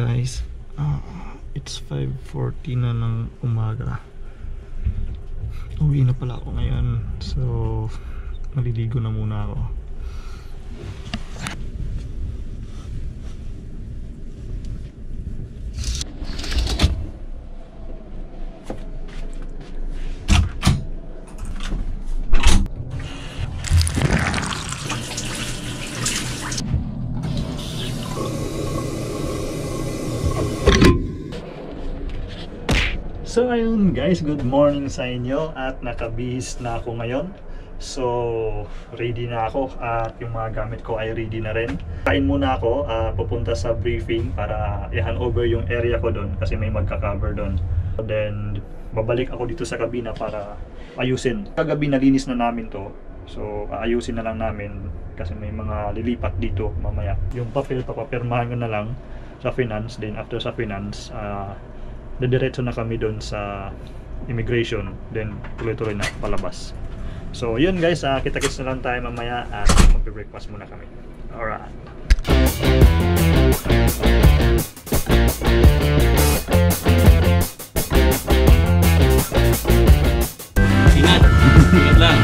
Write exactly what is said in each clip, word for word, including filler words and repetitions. guys, uh, it's five forty na ng umaga. Uwi na pala ako ngayon, so maliligo na muna ako. So ayun guys, good morning sa inyo at nakabihis na ako ngayon. So ready na ako at yung mga gamit ko ay ready na rin. Kain muna ako, uh, pupunta sa briefing para i-handover yung area ko doon kasi may magka-cover doon. Then babalik ako dito sa kabina para ayusin. Kagabi nalinis na namin to. So ayusin na lang namin kasi may mga lilipat dito mamaya. Yung papel papapirmahan ko na lang sa finance, then after sa finance uh, diretso na kami doon sa immigration, then tuloy-tuloy na palabas. So yun guys, uh, kita-kits na lang tayo mamaya at mag-breakfast muna kami. Alright. Ingat! Ingat lang!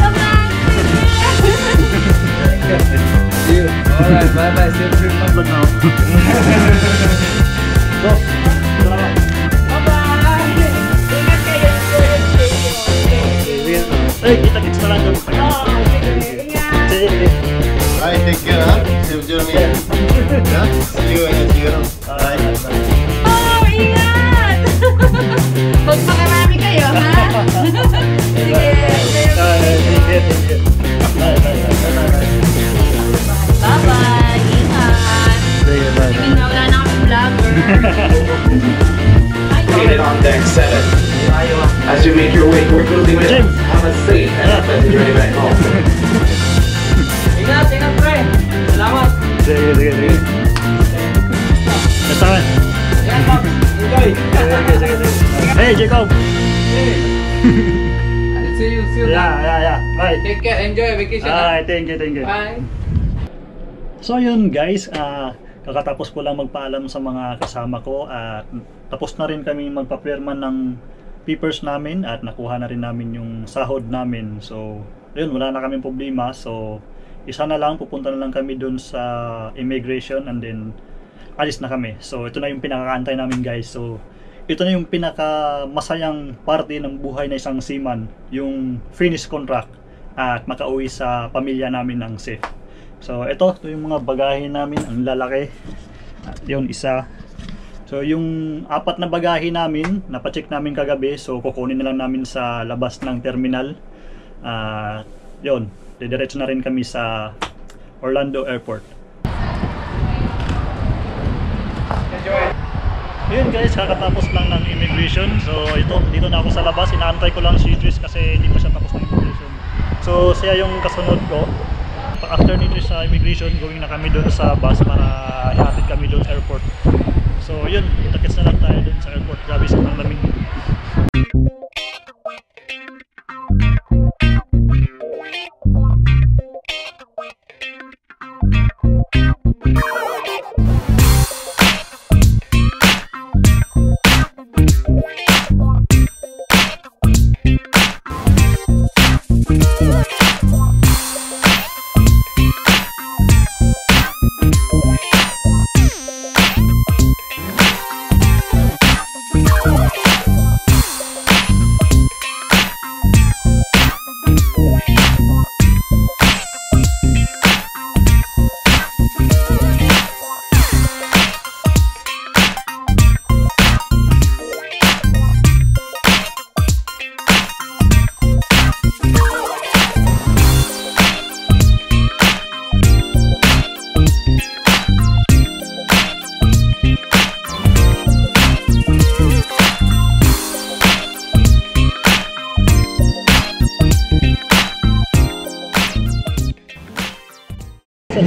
Bye-bye! Alright, bye-bye! See you soon! Go! Kita-kits na lang doon. Alright, take care, ha? Safe journey. See you, ingat kayo. Oh, ingat! Huwag makarami kayo, ha? Sige, sige. Bye-bye, ingat. Ibig na wala na akong vlogger. Get it on deck seven. As you make your way, we're building it. Have a safe and pleasant journey back home. Ingat, ingat, pre. Salamat. Sige, sige, sige. Basta man. Jacob, enjoy. Sige, sige, sige. Hey, Jacob. Hey. I'll see you, see you. Yeah, yeah, yeah. Bye. Take care, enjoy vacation. Alright, thank you, thank you. Bye. So yun guys, ah, kakatapos ko lang magpaalam sa mga kasama ko at tapos na rin kami magpapirma ng papers namin at nakuha na rin namin yung sahod namin. So ayun, wala na kaming problema. So isa na lang, pupunta na lang kami dun sa immigration and then alis na kami. So ito na yung pinakakaantay namin guys. So ito na yung pinakamasayang parte ng buhay na isang seaman, yung finish contract at makauwi sa pamilya namin ng safe. So ito, ito yung mga bagahe namin, ang lalaki. At yun, isa. So yung apat na bagahe namin, napacheck namin kagabi, so kukunin na lang namin sa labas ng terminal. At uh, yun, didiretso na rin kami sa Orlando Airport. Enjoy! Yun guys, kakatapos lang ng immigration. So ito, dito na ako sa labas, inaantay ko lang si Idris kasi hindi pa siya tapos ng immigration. So siya yung kasunod ko. After nito sa immigration, going na kami doon sa bus para ihatid kami doon sa airport. So yun, itakits na lang tayo dun sa airport. Grabe sa mga lamig.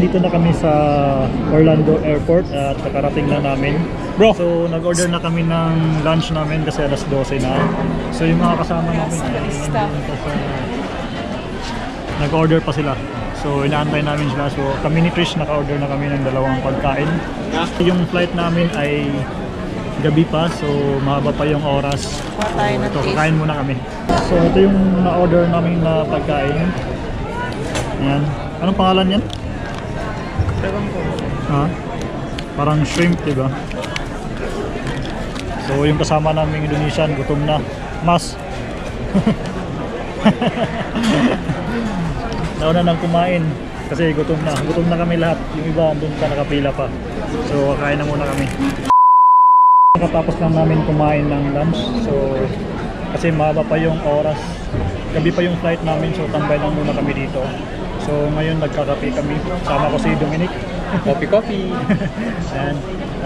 Dito na kami sa Orlando Airport at nakarating na namin. Bro. So nag-order na kami ng lunch namin kasi alas twelve na. So yung mga kasama namin ay nag-order pa sila. So inaantay namin sila. So kami ni Chris naka-order na kami ng dalawang pagkain. Yung flight namin ay gabi pa, so mahaba pa yung oras. So kakain muna kami. So ito yung na-order namin na pagkain. Ayan. Anong pangalan yan? Ha? Parang shrimp, diba? So yung kasama namin Indonesian, gutom na. Mas! Nauna nang kumain kasi gutom na. Gutom na kami lahat. Yung iba andun pa nakapila pa. So kakain na muna kami. Nakatapos lang namin kumain ng lunch. So kasi mahaba pa yung oras. Gabi pa yung flight namin, so tambay lang muna kami dito. So ngayon nagkakape kami. Sama ko si Dominic. Coffee coffee. And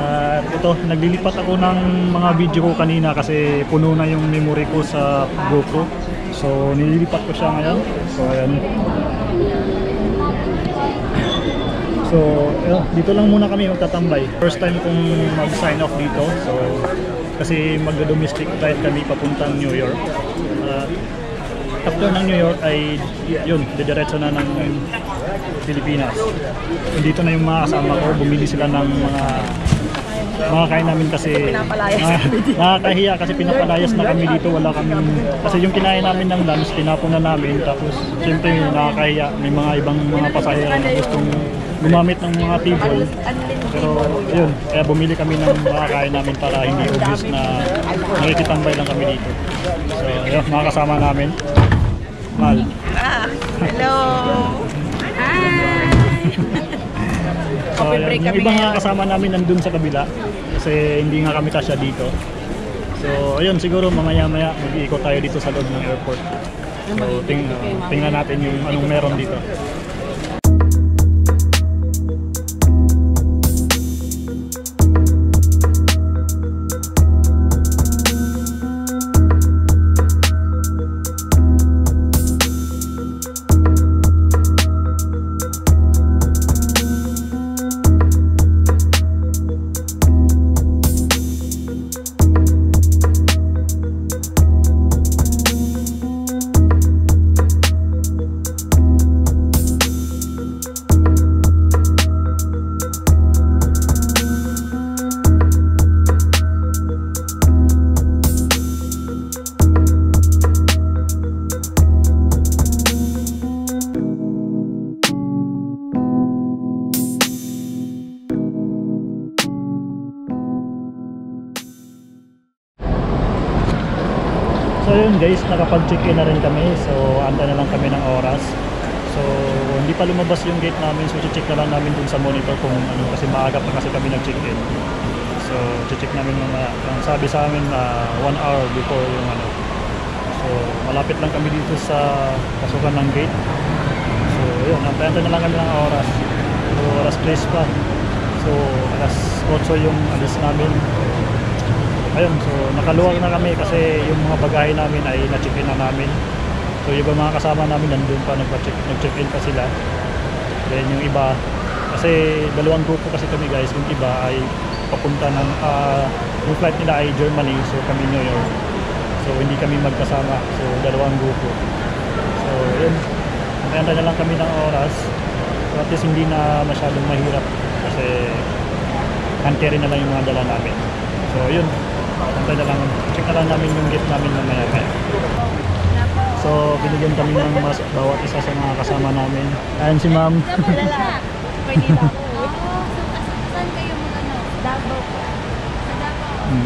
uh, ito, naglilipat ako ng mga video ko kanina kasi puno na yung memory ko sa GoPro. So nililipat ko siya ngayon. So ayan. So uh, dito lang muna kami magtatambay. First time kong mag-sign off dito. So kasi magdo-domestic flight kami papuntang New York. Uh, after ng New York ay yun, didiretso na ng Pilipinas. Dito na yung mga kasama ko, bumili sila ng mga mga kain namin kasi uh, nakakahiya kasi pinapalayas na kami dito, wala kami kasi yung kinain namin ng lunch, tinapon na namin, tapos siyempre yung nakakahiya, may mga ibang mga pasahero na gustong gumamit ng mga table, pero yun, kaya bumili kami ng mga kain namin para hindi obvious na nakikitambay lang kami dito. So yun, mga kasama namin. Mal. Ah, hello! Hi! So, yun, yung ibang nga kasama namin nandun sa kabila kasi hindi nga kami kasya dito. So ayun, siguro mamaya-maya mag-iikot tayo dito sa loob ng airport. So ting tingnan natin yung anong meron dito. So yun guys, nakapag-check-in na rin kami, so antay na lang kami ng oras. So hindi pa lumabas yung gate namin, so check na lang namin dun sa monitor kung ano, kasi maaga pa kasi kami nag-check-in. So check namin mga, ang sabi sa amin na uh, one hour before yung ano. So malapit lang kami dito sa pasukan ng gate. So yun, antay-antay na lang kami ng oras. So alas tres pa. So alas otso yung alis namin. Ayun, so nakaluwag na kami kasi yung mga bagahe namin ay na-check-in na namin. So yung mga kasama namin nandun pa, nag-check-in pa sila. Then yung iba, kasi dalawang grupo kasi kami guys, yung iba ay papunta ng, uh, yung flight nila ay Germany, so kami New York. So hindi kami magkasama, so dalawang grupo. So yun, antay-antay na lang kami ng oras. So at least hindi na masyadong mahirap kasi hand-carry na lang yung mga dala namin. So yun. Antay na lang, check na lang namin yung gate namin mamaya. So binigyan kami ng mas bawat isa sa mga kasama namin. Ayan si ma'am. Saan kayo mga ano? Davao. Sa Davao.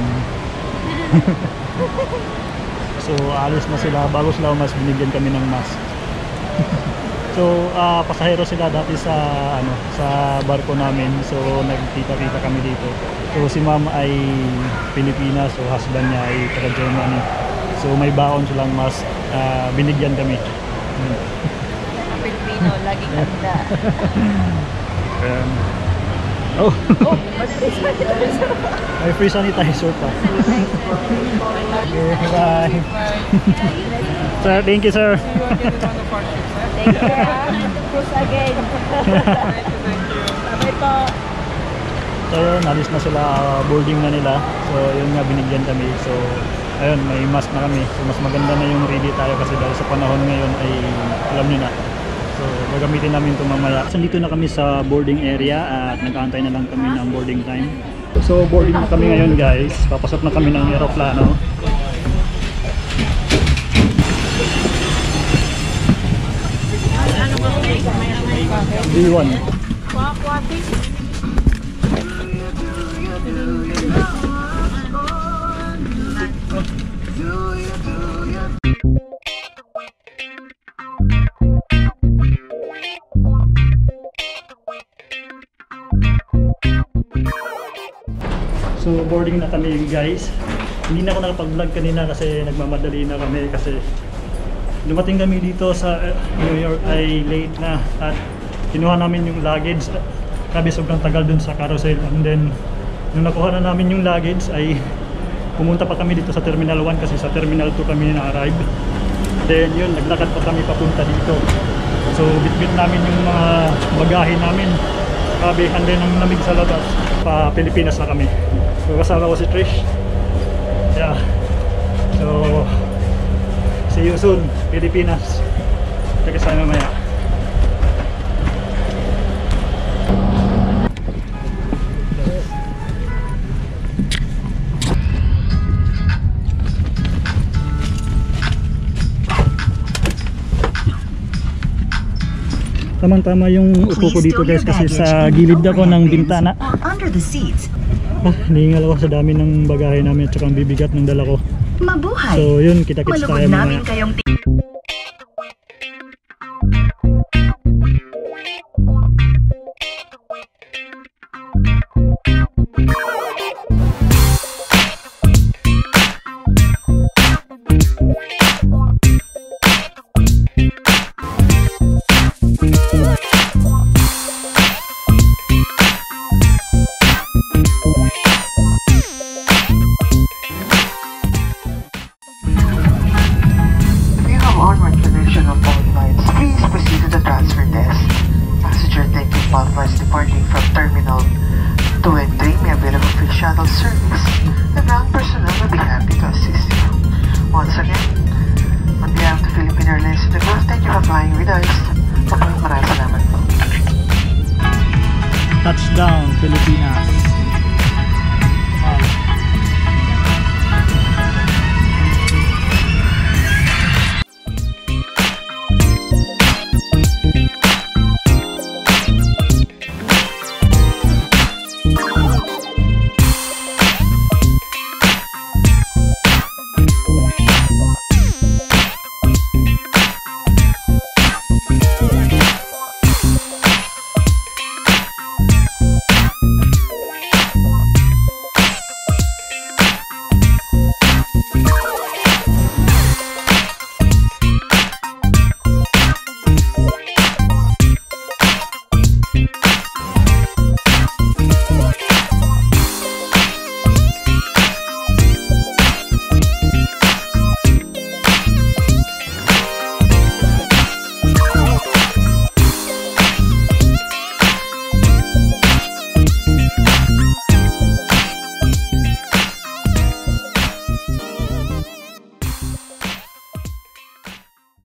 So alis na sila, bago sila mas binigyan kami ng mas. So uh, pasahero sila dati sa ano, sa barko namin, so nagkita-kita kami dito. So si ma'am ay Pilipina, so husband niya ay taga Germany. So may baon silang mas uh, binigyan kami. Hmm. Pilipino lagi ganda. um, oh. Oh, may free sanitizer pa. Okay, bye. Sir, thank you sir. Thank you. Cruise again. Thank you, thank you. Sabay po. So yun, alis na sila, boarding na nila. So yun nga, binigyan kami. So ayun, may mask na kami. So mas maganda na yung ready tayo kasi dahil sa panahon ngayon ay alam nyo na. So So, gagamitin namin ito mamaya. Nandito na kami sa boarding area at nag-aantay na lang kami ng boarding time. So, boarding na kami ngayon, guys. Papasok na kami ng aeroplano. D one. So boarding na kami, guys. Hindi na ako nakapag-vlog kanina kasi nagmamadali na kami kasi dumating kami dito sa New York ay late na at kinuha namin yung luggage. Grabe, sobrang tagal dun sa carousel, and then nung nakuha na namin yung luggage ay pumunta pa kami dito sa Terminal one kasi sa Terminal two kami na-arrive. Then yun, naglakad pa kami papunta dito. So bitbit namin yung mga bagahe namin. Grabe, and then ang lamig sa labas, pa Pilipinas na kami. So kasama ko si Trish. Yeah. So see you soon, Pilipinas. Teka sa mamaya. Tamang-tama yung upo ko dito, guys, kasi sa gilid ako ng bintana. Ah, nihingal ako sa dami ng bagahe namin at saka ang bibigat ng dala ko. So yun, kita-kits tayo mga.